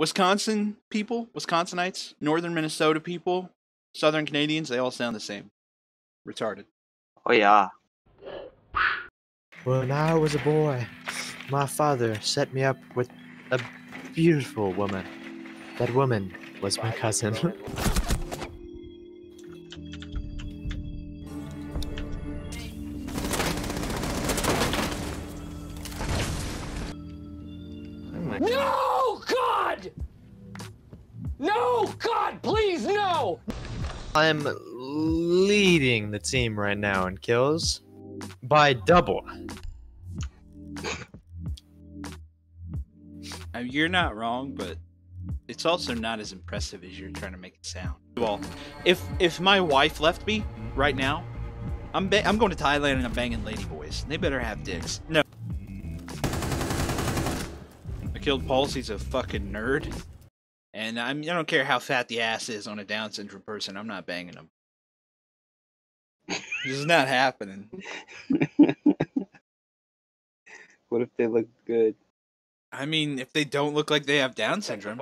Wisconsin people, Wisconsinites, northern Minnesota people, southern Canadians, they all sound the same. Retarded. Oh, yeah. When I was a boy, my father set me up with a beautiful woman. That woman was my cousin. No, God! No, God, please, no! I'm leading the team right now in kills by double. I mean, you're not wrong, but it's also not as impressive as you're trying to make it sound. Well, if my wife left me right now, I'm going to Thailand and I'm banging lady boys. They better have dicks. No. I killed Pauls. He's a fucking nerd, and I don't care how fat the ass is on a Down syndrome person. I'm not banging him. This is not happening. What if they look good? I mean, if they don't look like they have Down syndrome.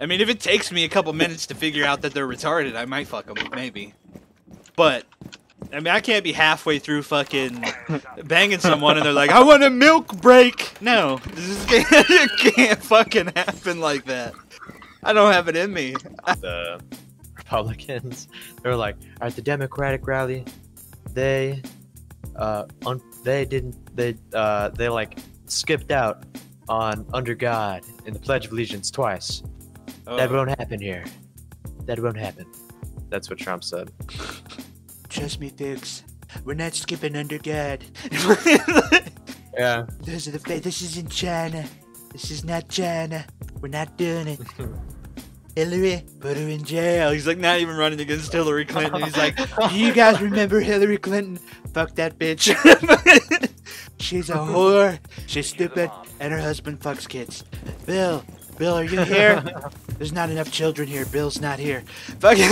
I mean, if it takes me a couple minutes to figure out that they're retarded, I might fuck them, maybe. But, I mean, I can't be halfway through fucking banging someone and they're like, I want a milk break! No, it can't fucking happen like that. I don't have it in me. The Republicans, they were like, at the Democratic rally, they like skipped out on Under God in the Pledge of Allegiance twice. Oh. That won't happen here. That won't happen. That's what Trump said. Trust me, folks. We're not skipping Under God. Yeah. Those are the. This isn't China. This is not China. We're not doing it. Hillary, put her in jail. He's like not even running against Hillary Clinton. He's like, do you guys remember Hillary Clinton? Fuck that bitch. She's a whore. She's stupid. And her husband fucks kids. Bill, are you here? There's not enough children here. Bill's not here. Fucking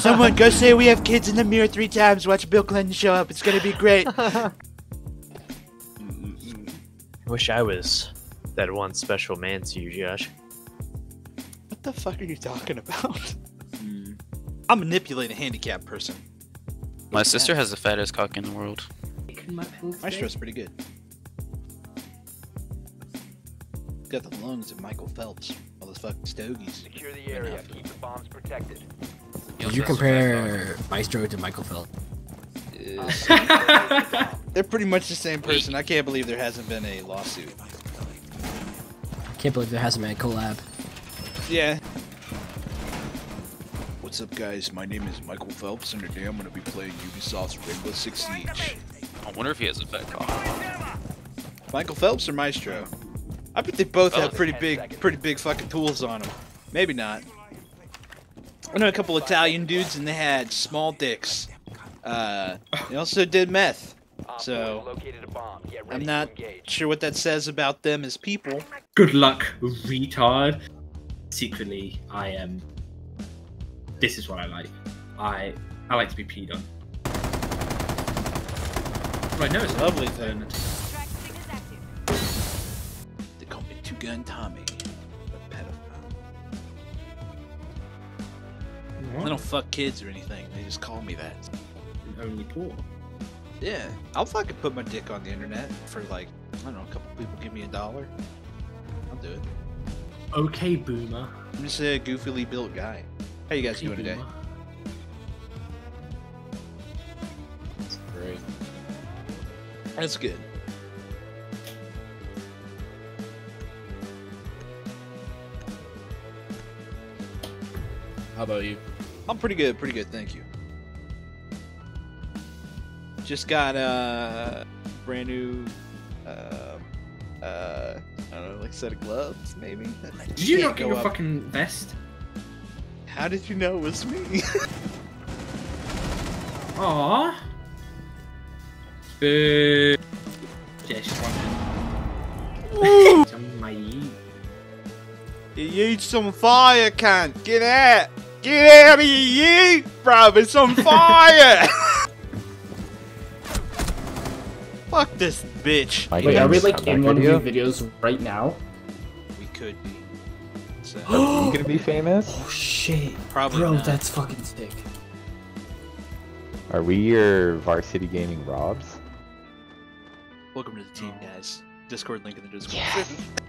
someone go say we have kids in the mirror 3 times. Watch Bill Clinton show up. It's gonna be great. I wish I was that one special man to you, Josh. What the fuck are you talking about? I manipulate a handicapped person. My sister has the fattest cock in the world. My show's pretty good. Got the lungs of Michael Phelps. All those fucking stogies. Secure the area. Keep the bombs protected. Did you compare Maestro to Michael Phelps? They're pretty much the same person. I can't believe there hasn't been a lawsuit. I can't believe there hasn't been a collab. Yeah. What's up, guys? My name is Michael Phelps, and today I'm going to be playing Ubisoft's Rainbow Six Siege. I wonder if he has a fat cock. Michael Phelps or Maestro? I bet they both have pretty big fucking tools on them. Maybe not. I know a couple Italian dudes and they had small dicks. They also did meth. So, I'm not sure what that says about them as people. Good luck, retard. Secretly, I am... This is what I like. I like to be peed on. Right now it's lovely thing. They call me Two-Gun Tommy, a pedophile. What? They don't fuck kids or anything. They just call me that. And only poor. Yeah, I'll fucking put my dick on the internet for like, I don't know, a couple people give me $1. I'll do it. Okay, boomer. I'm just a goofily built guy. How you guys doing today? That's great. That's good. How about you? I'm pretty good, thank you. Just got a brand new, I don't know, like set of gloves, maybe? Did you not get your fucking vest? How did you know it was me? Aww. Boo. Yeah, she's watching. You use some fire, cunt. Get out. Get out of here, bruv. It's on fire. Fuck this bitch. Wait, are we like in one of your videos right now? We could be. So. You gonna be famous? Oh shit! Probably. Bro, not. That's fucking sick. Are we your Varsity Gaming Robs? Welcome to the team, guys. Discord link in the Discord. Yes.